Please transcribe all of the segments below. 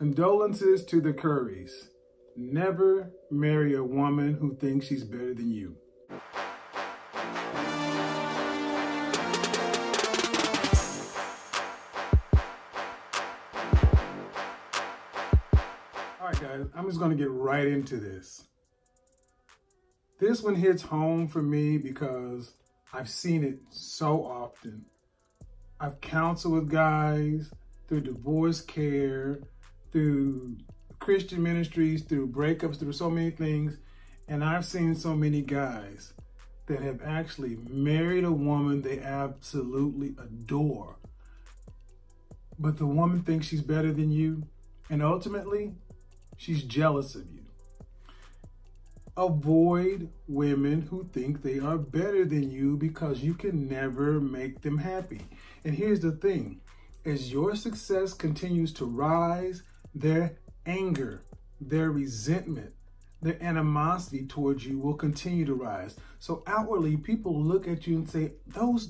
Condolences to the Currys. Never marry a woman who thinks she's better than you. Alright guys, I'm just going to get right into this. This one hits home for me because I've seen it so often. I've counseled with guys through divorce care, through Christian ministries, through breakups, through so many things. And I've seen so many guys that have actually married a woman they absolutely adore, but the woman thinks she's better than you. And ultimately, she's jealous of you. Avoid women who think they are better than you because you can never make them happy. And here's the thing. As your success continues to rise, their anger, their resentment, their animosity towards you will continue to rise. So outwardly, people look at you and say,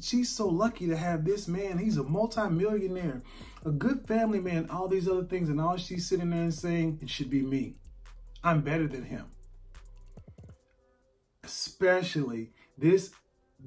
she's so lucky to have this man. He's a multimillionaire, a good family man, all these other things. And all she's sitting there and saying, it should be me. I'm better than him. Especially, this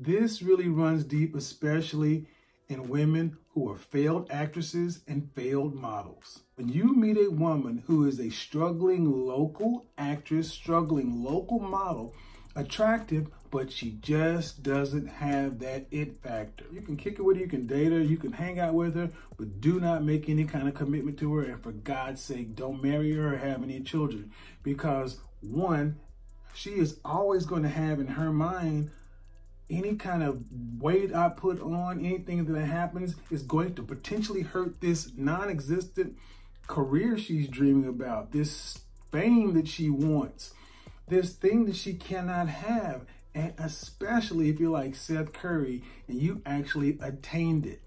really runs deep, especially in women who are failed actresses and failed models. When you meet a woman who is a struggling local actress, struggling local model, attractive, but she just doesn't have that it factor. You can kick it with her, you can date her, you can hang out with her, but do not make any kind of commitment to her. And for God's sake, don't marry her or have any children. Because one, she is always going to have in her mind any kind of weight I put on, anything that happens is going to potentially hurt this non-existent career she's dreaming about, this fame that she wants, this thing that she cannot have, and especially if you're like Seth Curry and you actually attained it.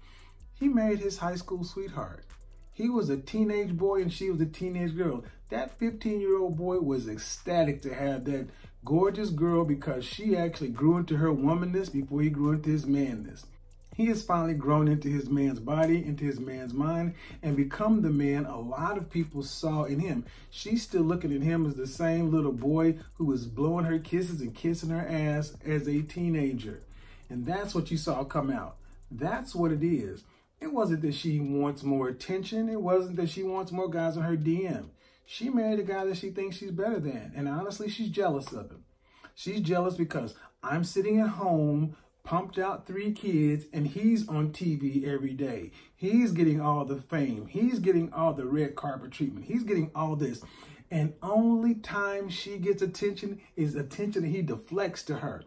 He married his high school sweetheart. He was a teenage boy and she was a teenage girl. That 15-year-old boy was ecstatic to have that gorgeous girl because she actually grew into her womanness before he grew into his manness. He has finally grown into his man's body, into his man's mind, and become the man a lot of people saw in him. She's still looking at him as the same little boy who was blowing her kisses and kissing her ass as a teenager. And that's what you saw come out. That's what it is. It wasn't that she wants more attention. It wasn't that she wants more guys on her DM. She married a guy that she thinks she's better than. And honestly, she's jealous of him. She's jealous because I'm sitting at home, pumped out 3 kids, and he's on TV every day. He's getting all the fame. He's getting all the red carpet treatment. He's getting all this. And only time she gets attention is attention that he deflects to her.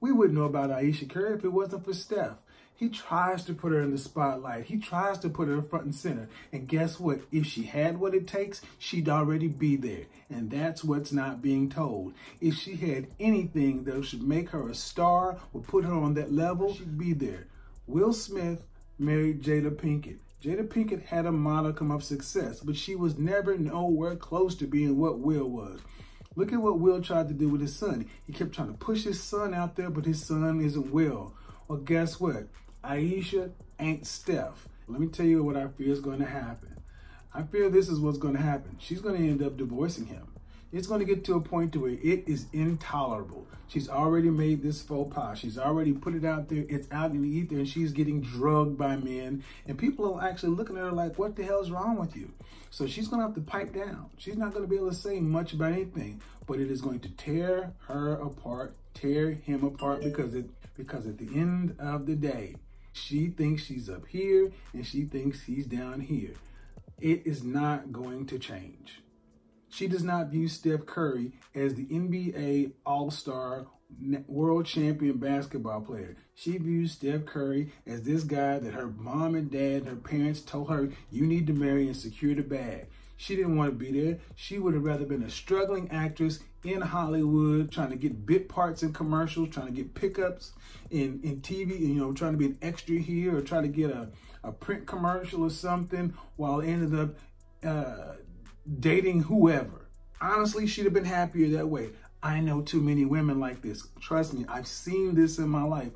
We wouldn't know about Ayesha Curry if it wasn't for Steph. He tries to put her in the spotlight. He tries to put her front and center. And guess what? If she had what it takes, she'd already be there. And that's what's not being told. If she had anything that should make her a star or put her on that level, she'd be there. Will Smith married Jada Pinkett. Jada Pinkett had a modicum of success, but she was never nowhere close to being what Will was. Look at what Will tried to do with his son. He kept trying to push his son out there, but his son isn't Will. Well, guess what? Ayesha ain't Steph. Let me tell you what I fear is going to happen. I fear this is what's going to happen. She's going to end up divorcing him. It's going to get to a point to where it is intolerable. She's already made this faux pas. She's already put it out there. It's out in the ether and she's getting drugged by men. And people are actually looking at her like, what the hell's wrong with you? So she's going to have to pipe down. She's not going to be able to say much about anything, but it is going to tear her apart, tear him apart because at the end of the day, she thinks she's up here and she thinks he's down here. It is not going to change. She does not view Steph Curry as the NBA All-Star World Champion basketball player. She views Steph Curry as this guy that her mom and dad, her parents told her, you need to marry and secure the bag. She didn't want to be there. She would have rather been a struggling actress in Hollywood, trying to get bit parts in commercials, trying to get pickups in TV, and, you know, trying to be an extra here or try to get a print commercial or something while ended up dating whoever. Honestly, she'd have been happier that way. I know too many women like this. Trust me, I've seen this in my life.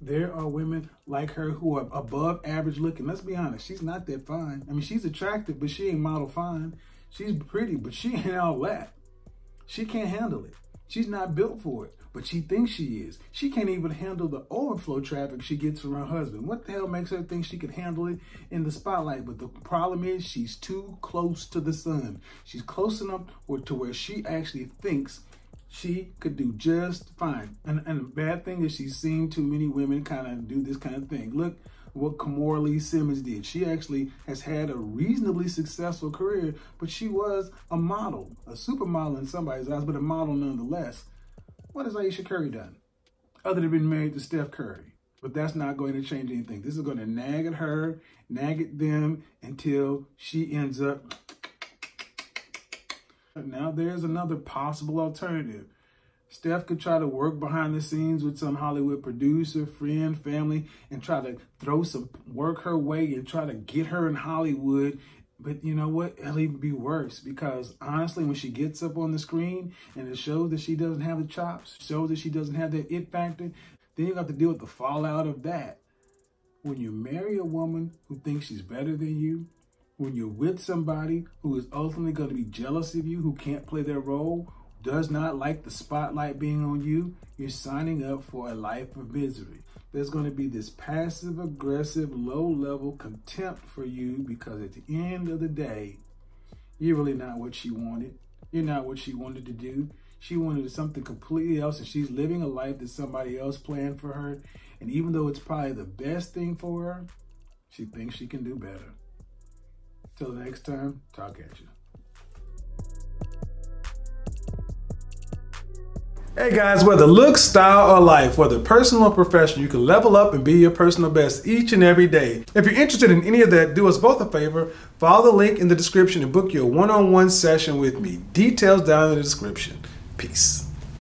There are women like her who are above average looking. Let's be honest, she's not that fine. I mean, she's attractive, but she ain't model fine. She's pretty, but she ain't all that. She can't handle it. She's not built for it, but she thinks she is. She can't even handle the overflow traffic she gets from her husband. What the hell makes her think she could handle it in the spotlight? But the problem is she's too close to the sun. She's close enough to where she actually thinks she could do just fine. And the bad thing is she's seen too many women kind of do this kind of thing. Look what Kimora Lee Simmons did. She actually has had a reasonably successful career, but she was a model, a supermodel in somebody's eyes, but a model nonetheless. What has Ayesha Curry done other than being married to Steph Curry? But that's not going to change anything. This is going to nag at her, nag at them until she ends up. Now there's another possible alternative. Steph could try to work behind the scenes with some Hollywood producer, friend, family, and try to throw some work her way and try to get her in Hollywood. But you know what? It'll even be worse because honestly, when she gets up on the screen and it shows that she doesn't have the chops, shows that she doesn't have that it factor, then you have to deal with the fallout of that. When you marry a woman who thinks she's better than you, when you're with somebody who is ultimately going to be jealous of you, who can't play their role, does not like the spotlight being on you, you're signing up for a life of misery. There's going to be this passive aggressive, low level contempt for you because at the end of the day, you're really not what she wanted. You're not what she wanted to do. She wanted something completely else and she's living a life that somebody else planned for her. And even though it's probably the best thing for her, she thinks she can do better. Till next time, talk at you. Hey guys, whether looks, style, or life, whether personal or professional, you can level up and be your personal best each and every day. If you're interested in any of that, do us both a favor. Follow the link in the description and book your one-on-one session with me. Details down in the description. Peace.